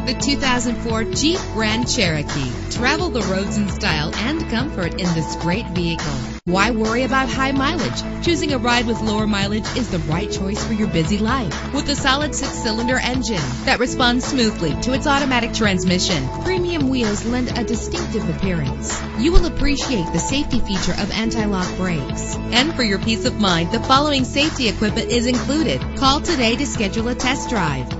Drive the 2004 Jeep Grand Cherokee. Travel the roads in style and comfort in this great vehicle. Why worry about high mileage? Choosing a ride with lower mileage is the right choice for your busy life. With a solid 6-cylinder engine that responds smoothly to its automatic transmission, premium wheels lend a distinctive appearance. You will appreciate the safety feature of anti-lock brakes. And for your peace of mind, the following safety equipment is included. Call today to schedule a test drive.